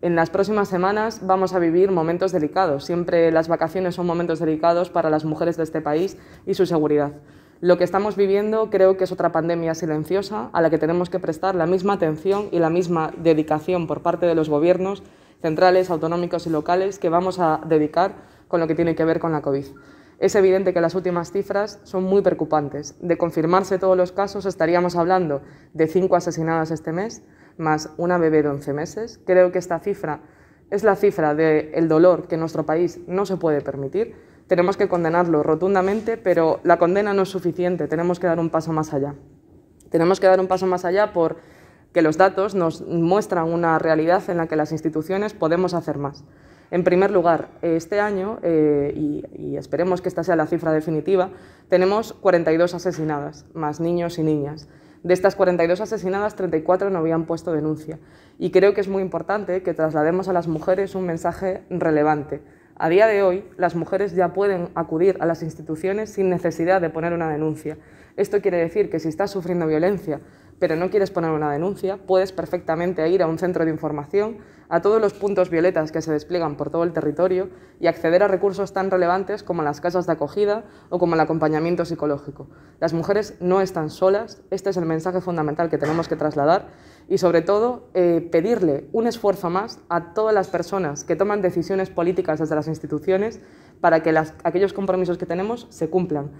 En las próximas semanas vamos a vivir momentos delicados. Siempre las vacaciones son momentos delicados para las mujeres de este país y su seguridad. Lo que estamos viviendo creo que es otra pandemia silenciosa a la que tenemos que prestar la misma atención y la misma dedicación por parte de los gobiernos centrales, autonómicos y locales que vamos a dedicar con lo que tiene que ver con la COVID. Es evidente que las últimas cifras son muy preocupantes. De confirmarse todos los casos estaríamos hablando de 5 asesinadas este mes, más una bebé de 11 meses. Creo que esta cifra es la cifra del dolor que nuestro país no se puede permitir. Tenemos que condenarlo rotundamente, pero la condena no es suficiente, tenemos que dar un paso más allá. Tenemos que dar un paso más allá porque los datos nos muestran una realidad en la que las instituciones podemos hacer más. En primer lugar, este año, y esperemos que esta sea la cifra definitiva, tenemos 42 asesinadas, más niños y niñas. De estas 42 asesinadas, 34 no habían puesto denuncia. Y creo que es muy importante que traslademos a las mujeres un mensaje relevante. A día de hoy, las mujeres ya pueden acudir a las instituciones sin necesidad de poner una denuncia. Esto quiere decir que si estás sufriendo violencia, pero no quieres poner una denuncia, puedes perfectamente ir a un centro de información, a todos los puntos violetas que se despliegan por todo el territorio y acceder a recursos tan relevantes como las casas de acogida o como el acompañamiento psicológico. Las mujeres no están solas, este es el mensaje fundamental que tenemos que trasladar y sobre todo pedirle un esfuerzo más a todas las personas que toman decisiones políticas desde las instituciones para que aquellos compromisos que tenemos se cumplan.